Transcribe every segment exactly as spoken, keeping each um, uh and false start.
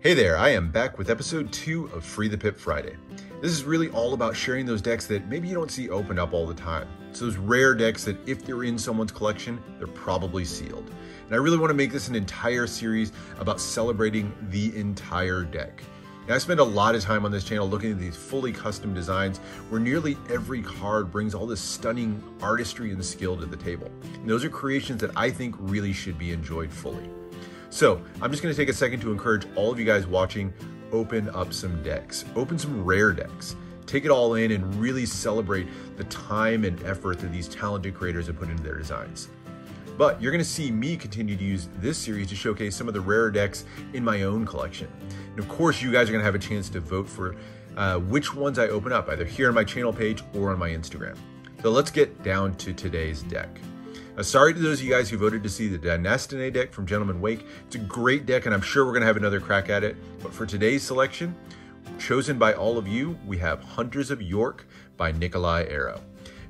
Hey there, I am back with episode two of Free the Pip Friday. This is really all about sharing those decks that maybe you don't see opened up all the time. It's those rare decks that if they're in someone's collection, they're probably sealed. And I really want to make this an entire series about celebrating the entire deck. Now, I spend a lot of time on this channel looking at these fully custom designs where nearly every card brings all this stunning artistry and skill to the table. And those are creations that I think really should be enjoyed fully. So I'm just going to take a second to encourage all of you guys watching, open up some decks, open some rare decks, take it all in and really celebrate the time and effort that these talented creators have put into their designs. But you're going to see me continue to use this series to showcase some of the rare decks in my own collection. And of course, you guys are going to have a chance to vote for uh, which ones I open up, either here on my channel page or on my Instagram. So let's get down to today's deck. Uh, sorry to those of you guys who voted to see the Dynastine deck from Gentleman Wake. It's a great deck, and I'm sure we're going to have another crack at it. But for today's selection, chosen by all of you, we have Hunters of York by Nicolai Aaroe.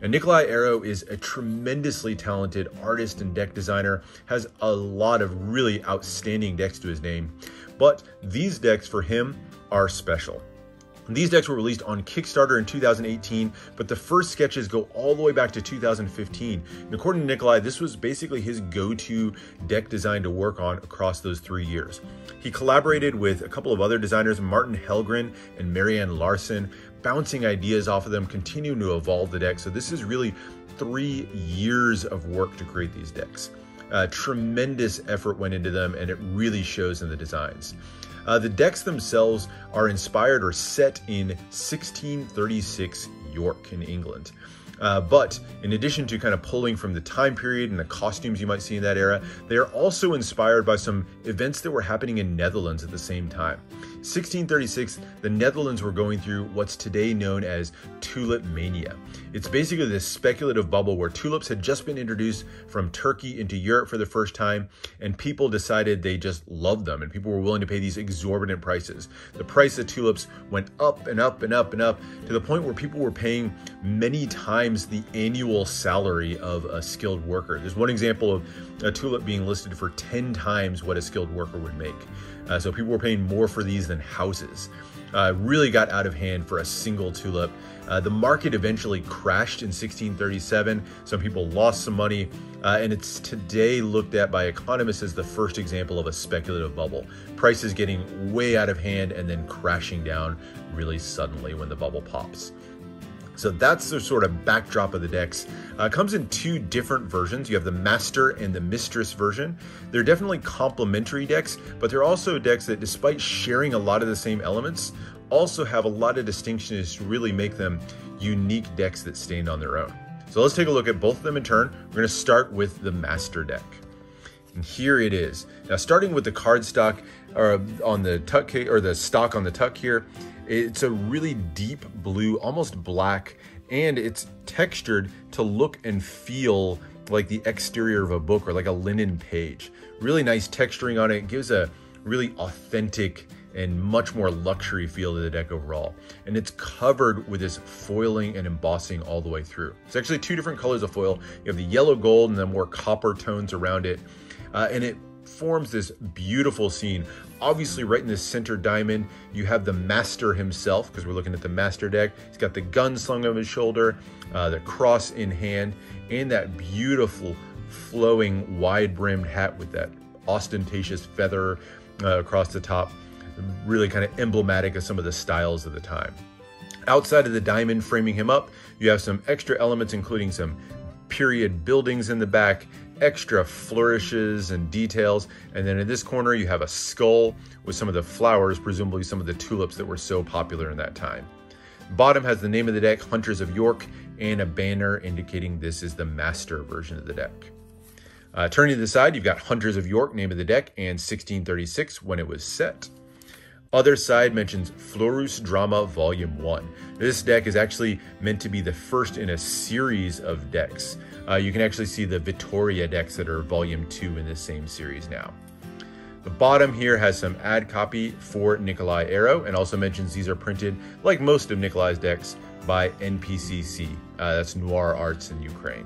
And Nicolai Aaroe is a tremendously talented artist and deck designer, has a lot of really outstanding decks to his name. But these decks for him are special. These decks were released on Kickstarter in two thousand eighteen, but the first sketches go all the way back to two thousand fifteen. And according to Nicolai, this was basically his go-to deck design to work on across those three years. He collaborated with a couple of other designers, Martin Hellgren and Marianne Larson, bouncing ideas off of them, continuing to evolve the deck. So this is really three years of work to create these decks. Uh, tremendous effort went into them, and it really shows in the designs. Uh, the decks themselves are inspired or set in sixteen thirty-six York in England. Uh, but in addition to kind of pulling from the time period and the costumes you might see in that era, they are also inspired by some events that were happening in Netherlands at the same time. sixteen thirty-six, the Netherlands were going through what's today known as tulip mania. It's basically this speculative bubble where tulips had just been introduced from Turkey into Europe for the first time, and people decided they just loved them, and people were willing to pay these exorbitant prices. The price of tulips went up and up and up and up to the point where people were paying many times the annual salary of a skilled worker. There's one example of a tulip being listed for ten times what a skilled worker would make. Uh, so people were paying more for these than houses. Uh, really got out of hand for a single tulip. Uh, the market eventually crashed in sixteen thirty-seven. Some people lost some money, uh, and it's today looked at by economists as the first example of a speculative bubble. Prices getting way out of hand and then crashing down really suddenly when the bubble pops. So that's the sort of backdrop of the decks. Uh, comes in two different versions. You have the Master and the Mistress version. They're definitely complementary decks, but they're also decks that, despite sharing a lot of the same elements, also have a lot of distinctions to really make them unique decks that stand on their own. So let's take a look at both of them in turn. We're gonna start with the Master deck. And here it is. Now, starting with the cardstock or on the tuck or the stock on the tuck here, it's a really deep blue, almost black, and it's textured to look and feel like the exterior of a book or like a linen page. Really nice texturing on it. It gives a really authentic and much more luxury feel to the deck overall. And it's covered with this foiling and embossing all the way through. It's actually two different colors of foil. You have the yellow gold and then more copper tones around it. Uh, and it forms this beautiful scene. Obviously, right in the center diamond, you have the Master himself, because we're looking at the Master deck. He's got the gun slung on his shoulder, uh, the cross in hand, and that beautiful flowing wide-brimmed hat with that ostentatious feather uh, across the top, really kind of emblematic of some of the styles of the time. Outside of the diamond framing him up, you have some extra elements, including some period buildings in the back, extra flourishes and details. And then in this corner, you have a skull with some of the flowers, presumably some of the tulips that were so popular in that time. Bottom has the name of the deck, Hunters of York, and a banner indicating this is the Master version of the deck. Uh, turning to the side, you've got Hunters of York, name of the deck, and sixteen thirty-six when it was set. Other side mentions Fleurus Drama Volume one. This deck is actually meant to be the first in a series of decks. Uh, you can actually see the Vittoria decks that are Volume two in this same series now. The bottom here has some ad copy for Nicolai Aaroe, and also mentions these are printed, like most of Nicolai's decks, by N P C C. Uh, that's Noir Arts in Ukraine.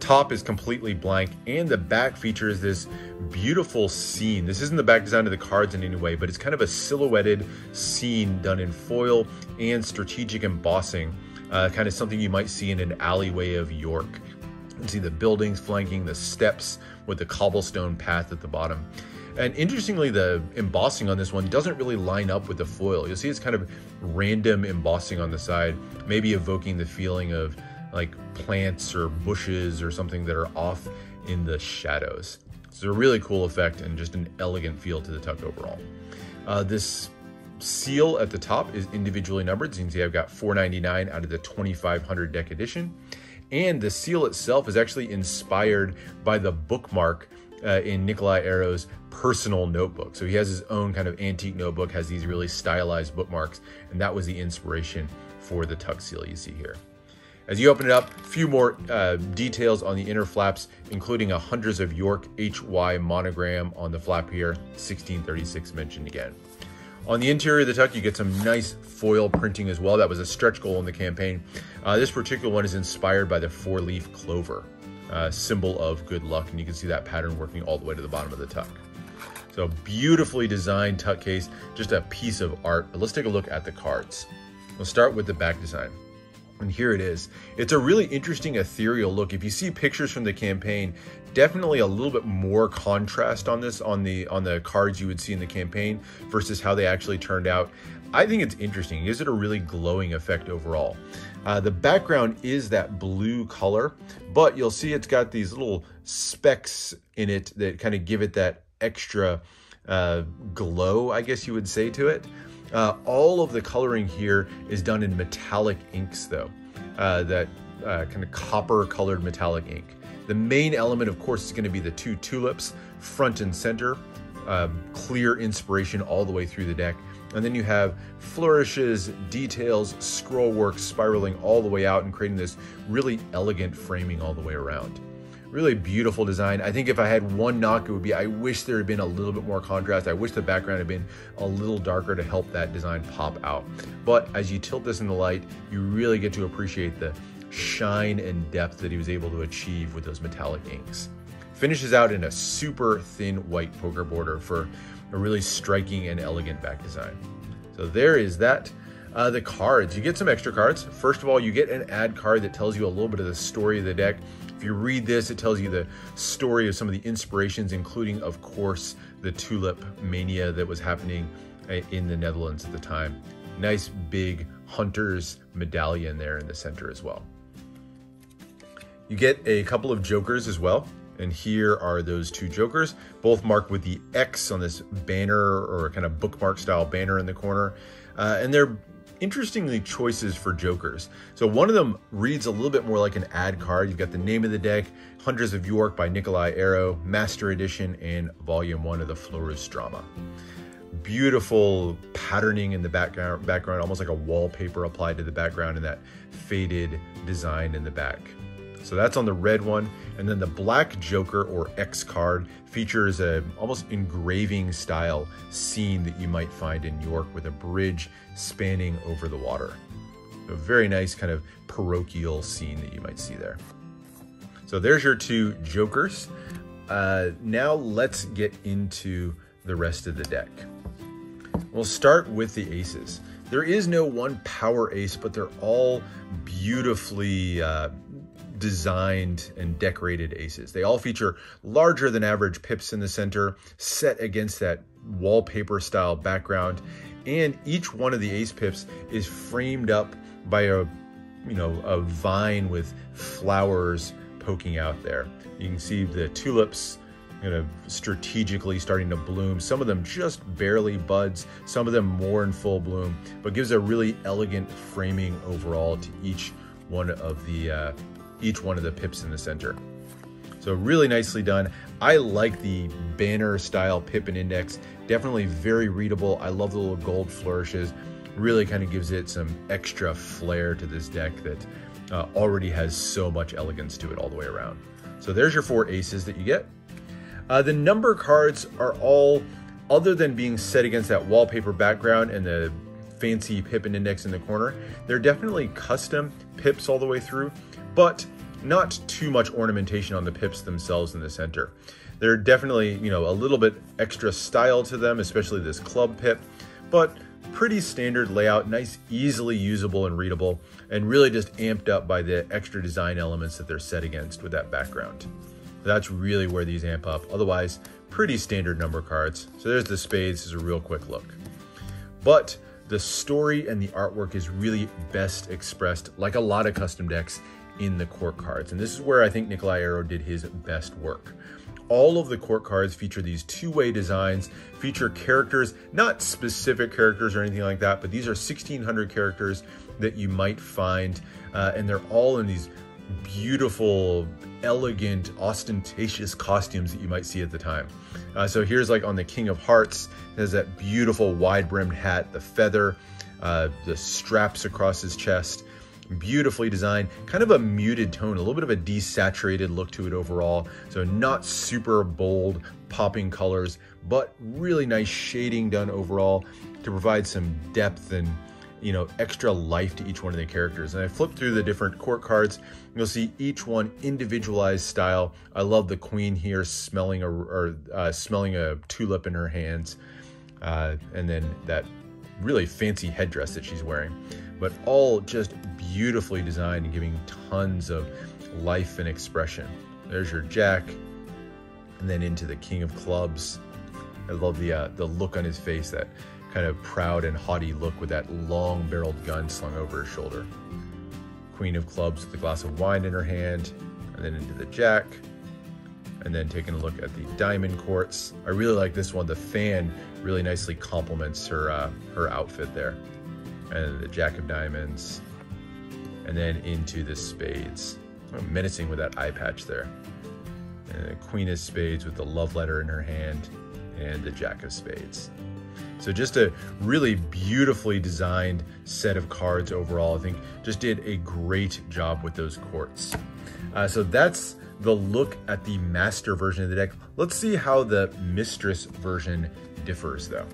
top is completely blank, and the back features this beautiful scene. This isn't the back design of the cards in any way, but it's kind of a silhouetted scene done in foil and strategic embossing, uh, kind of something you might see in an alleyway of York. You can see the buildings flanking the steps with the cobblestone path at the bottom. And interestingly, the embossing on this one doesn't really line up with the foil. You'll see it's kind of random embossing on the side, maybe evoking the feeling of like plants or bushes or something that are off in the shadows. It's a really cool effect and just an elegant feel to the tuck overall. Uh, this seal at the top is individually numbered. So you can see I've got four ninety-nine out of the twenty-five hundred deck edition. And the seal itself is actually inspired by the bookmark uh, in Nicolai Aaroe's personal notebook. So he has his own kind of antique notebook, has these really stylized bookmarks, and that was the inspiration for the tuck seal you see here. As you open it up, a few more uh, details on the inner flaps, including a Hunters of York H Y monogram on the flap here, sixteen thirty-six mentioned again. On the interior of the tuck, you get some nice foil printing as well. That was a stretch goal in the campaign. Uh, this particular one is inspired by the four-leaf clover, uh, symbol of good luck, and you can see that pattern working all the way to the bottom of the tuck. So beautifully designed tuck case, just a piece of art. But let's take a look at the cards. We'll start with the back design. And here it is. It's a really interesting ethereal look. If you see pictures from the campaign, definitely a little bit more contrast on this, on the on the cards you would see in the campaign versus how they actually turned out. I think it's interesting. It gives it a really glowing effect overall. Uh, the background is that blue color, but you'll see it's got these little specks in it that kind of give it that extra uh, glow, I guess you would say, to it. Uh, all of the coloring here is done in metallic inks though, uh, that uh, kind of copper colored metallic ink. The main element, of course, is going to be the two tulips, front and center, uh, clear inspiration all the way through the deck. And then you have flourishes, details, scroll work spiraling all the way out and creating this really elegant framing all the way around. Really beautiful design. I think if I had one knock, it would be, I wish there had been a little bit more contrast. I wish the background had been a little darker to help that design pop out. But as you tilt this in the light, you really get to appreciate the shine and depth that he was able to achieve with those metallic inks. Finishes out in a super thin white poker border for a really striking and elegant back design. So there is that. Uh, the cards, you get some extra cards. First of all, you get an ad card that tells you a little bit of the story of the deck. If you read this, it tells you the story of some of the inspirations, including, of course, the tulip mania that was happening in the Netherlands at the time. Nice big hunter's medallion there in the center as well. You get a couple of jokers as well. And here are those two jokers, both marked with the X on this banner or kind of bookmark style banner in the corner. Uh, and they're interestingly choices for jokers. So one of them reads a little bit more like an ad card. You've got the name of the deck, Hunters of York by Nicolai Aaroe, Master Edition, and Volume One of the Fleurus Drama. Beautiful patterning in the background, background, almost like a wallpaper applied to the background in that faded design in the back. So that's on the red one. And then the black joker or X card features a almost engraving style scene that you might find in York with a bridge spanning over the water. A very nice kind of parochial scene that you might see there. So there's your two jokers. Uh, now let's get into the rest of the deck. We'll start with the aces. There is no one power ace, but they're all beautifully uh, designed and decorated aces. They all feature larger than average pips in the center, set against that wallpaper style background. And each one of the ace pips is framed up by a, you know, a vine with flowers poking out there. You can see the tulips, you know, strategically starting to bloom. Some of them just barely buds, some of them more in full bloom, but gives a really elegant framing overall to each one of the uh, each one of the pips in the center. So really nicely done. I like the banner style pip and index, definitely very readable. I love the little gold flourishes, really kind of gives it some extra flair to this deck that uh, already has so much elegance to it all the way around. So there's your four aces that you get. Uh, the number cards are all, other than being set against that wallpaper background and the fancy pip and index in the corner, they're definitely custom pips all the way through. But not too much ornamentation on the pips themselves in the center. They're definitely, you know, a little bit extra style to them, especially this club pip, but pretty standard layout, nice, easily usable and readable, and really just amped up by the extra design elements that they're set against with that background. That's really where these amp up. Otherwise, pretty standard number cards. So there's the spades, this is a real quick look. But the story and the artwork is really best expressed, like a lot of custom decks, in the court cards. And this is where I think Nicolai Aaroe did his best work. All of the court cards feature these two-way designs, feature characters, not specific characters or anything like that, but these are sixteen hundred characters that you might find, uh, and they're all in these beautiful, elegant, ostentatious costumes that you might see at the time. Uh, so here's like on the King of Hearts, it has that beautiful wide-brimmed hat, the feather, uh, the straps across his chest. Beautifully designed, kind of a muted tone, a little bit of a desaturated look to it overall. So not super bold, popping colors, but really nice shading done overall to provide some depth and, you know, extra life to each one of the characters. And I flipped through the different court cards, you'll see each one individualized style. I love the queen here smelling a, or, uh, smelling a tulip in her hands, uh, and then that really fancy headdress that she's wearing, but all just beautifully designed and giving tons of life and expression. There's your jack, and then into the King of Clubs. I love the uh, the look on his face, that kind of proud and haughty look with that long-barreled gun slung over his shoulder. Queen of Clubs with a glass of wine in her hand, and then into the jack, and then taking a look at the diamond courts. I really like this one. The fan really nicely complements her uh, her outfit there. And the jack of diamonds, and then into the spades. I'm menacing with that eye patch there. And the queen of spades with the love letter in her hand, and the jack of spades. So just a really beautifully designed set of cards overall. I think just did a great job with those courts. Uh, so that's the look at the master version of the deck. Let's see how the mistress version differs though.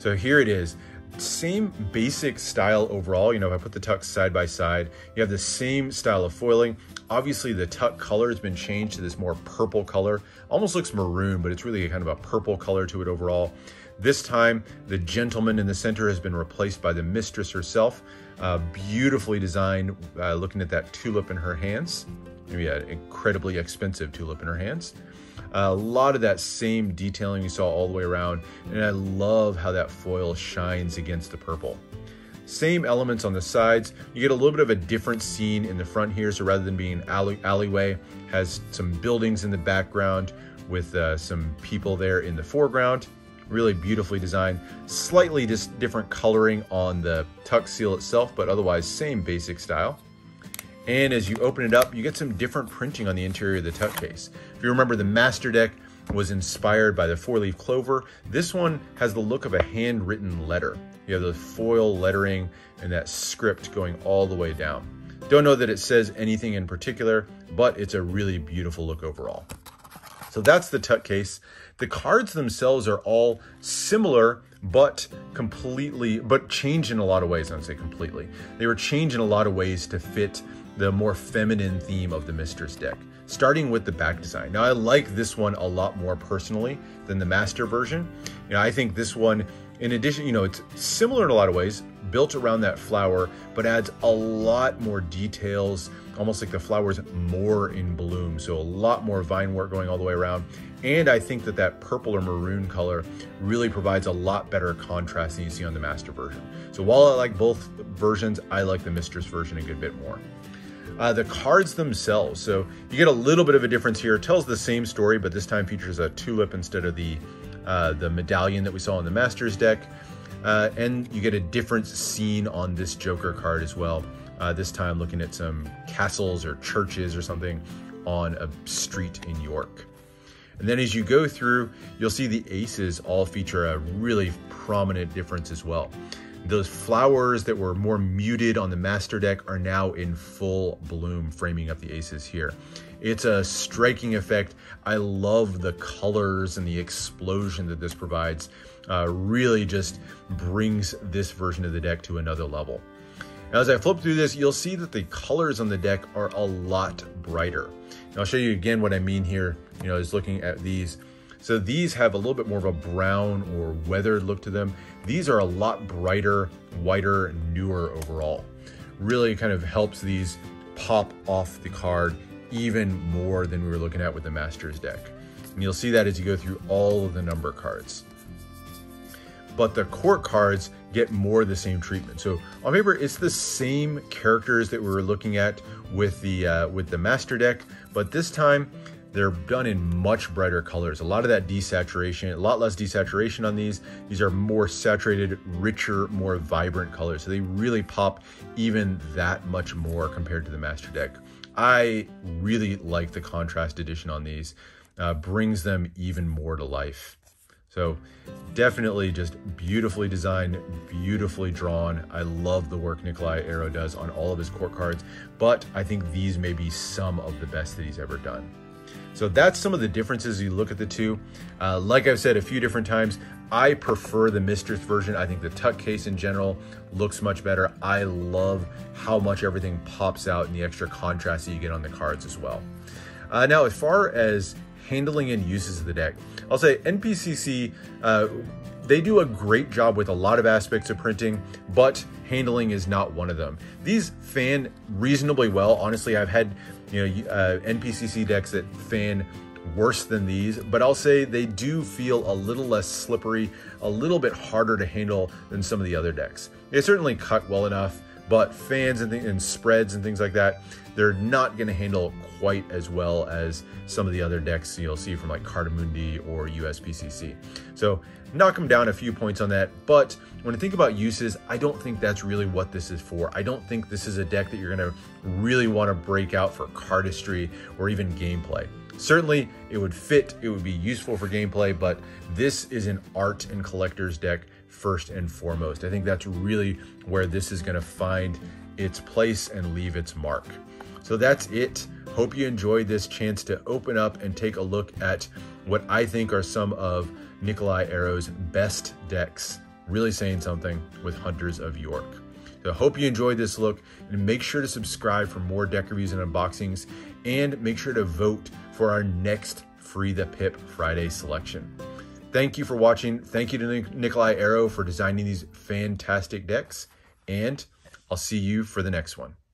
So here it is. Same basic style overall. You know, if I put the tucks side by side, you have the same style of foiling. Obviously the tuck color has been changed to this more purple color. Almost looks maroon, but it's really a kind of a purple color to it overall. This time, the gentleman in the center has been replaced by the mistress herself. Uh, beautifully designed, uh, looking at that tulip in her hands. Maybe an incredibly expensive tulip in her hands. A lot of that same detailing you saw all the way around, and I love how that foil shines against the purple. Same elements on the sides. You get a little bit of a different scene in the front here, so rather than being an alley alleyway, has some buildings in the background with uh, some people there in the foreground. Really beautifully designed. Slightly just different coloring on the tuck seal itself, but otherwise same basic style. And as you open it up, you get some different printing on the interior of the tuck case. If you remember, the master deck was inspired by the four-leaf clover. This one has the look of a handwritten letter. You have the foil lettering and that script going all the way down. Don't know that it says anything in particular, but it's a really beautiful look overall. So that's the tuck case. The cards themselves are all similar, but completely, but changed in a lot of ways. I don't say completely. They were changed in a lot of ways to fit the more feminine theme of the mistress deck, starting with the back design. Now I like this one a lot more personally than the master version. You know, I think this one, in addition, you know, it's similar in a lot of ways, built around that flower, but adds a lot more details, almost like the flower's more in bloom. So a lot more vine work going all the way around. And I think that that purple or maroon color really provides a lot better contrast than you see on the master version. So while I like both versions, I like the mistress version a good bit more. Uh, the cards themselves, so you get a little bit of a difference here. It tells the same story, but this time features a tulip instead of the uh, the medallion that we saw in the master's deck. Uh, and you get a different scene on this Joker card as well. Uh, this time looking at some castles or churches or something on a street in York. And then as you go through, you'll see the aces all feature a really prominent difference as well. Those flowers that were more muted on the master deck are now in full bloom, framing up the aces here. It's a striking effect. I love the colors and the explosion that this provides. Uh, really just brings this version of the deck to another level. As I flip through this, you'll see that the colors on the deck are a lot brighter. And I'll show you again what I mean here, you know, is looking at these. So these have a little bit more of a brown or weathered look to them. These are a lot brighter, whiter, newer overall. Really kind of helps these pop off the card even more than we were looking at with the Masters deck. And you'll see that as you go through all of the number cards. But the court cards get more of the same treatment. So on paper, it's the same characters that we were looking at with the uh, with the master deck, but this time they're done in much brighter colors. A lot of that desaturation, a lot less desaturation on these. These are more saturated, richer, more vibrant colors. So they really pop even that much more compared to the master deck. I really like the contrast edition on these. Uh, brings them even more to life. So definitely just beautifully designed, beautifully drawn. I love the work Nicolai Aaroe does on all of his court cards, but I think these may be some of the best that he's ever done. So that's some of the differences you look at the two. Uh, like I've said a few different times, I prefer the Mistress version. I think the tuck case in general looks much better. I love how much everything pops out and the extra contrast that you get on the cards as well. Uh, now, as far as handling and uses of the deck, I'll say N P C C, uh, they do a great job with a lot of aspects of printing, but handling is not one of them. These fan reasonably well. Honestly, I've had you know uh, N P C C decks that fan worse than these, but I'll say they do feel a little less slippery, a little bit harder to handle than some of the other decks. They certainly cut well enough, but fans and, and spreads and things like that, they're not gonna handle quite as well as some of the other decks you'll see from like Cardamundi or U S P C C. So knock them down a few points on that, but when I think about uses, I don't think that's really what this is for. I don't think this is a deck that you're gonna really wanna break out for cardistry or even gameplay. Certainly it would fit, it would be useful for gameplay, but this is an art and collector's deck first and foremost. I think that's really where this is gonna find its place and leave its mark. So that's it. Hope you enjoyed this chance to open up and take a look at what I think are some of Nicolai Aaroe's best decks. Really saying something with Hunters of York. So I hope you enjoyed this look, and make sure to subscribe for more deck reviews and unboxings, and make sure to vote for our next Free the Pip Friday selection. Thank you for watching. Thank you to Nicolai Aaroe for designing these fantastic decks, and I'll see you for the next one.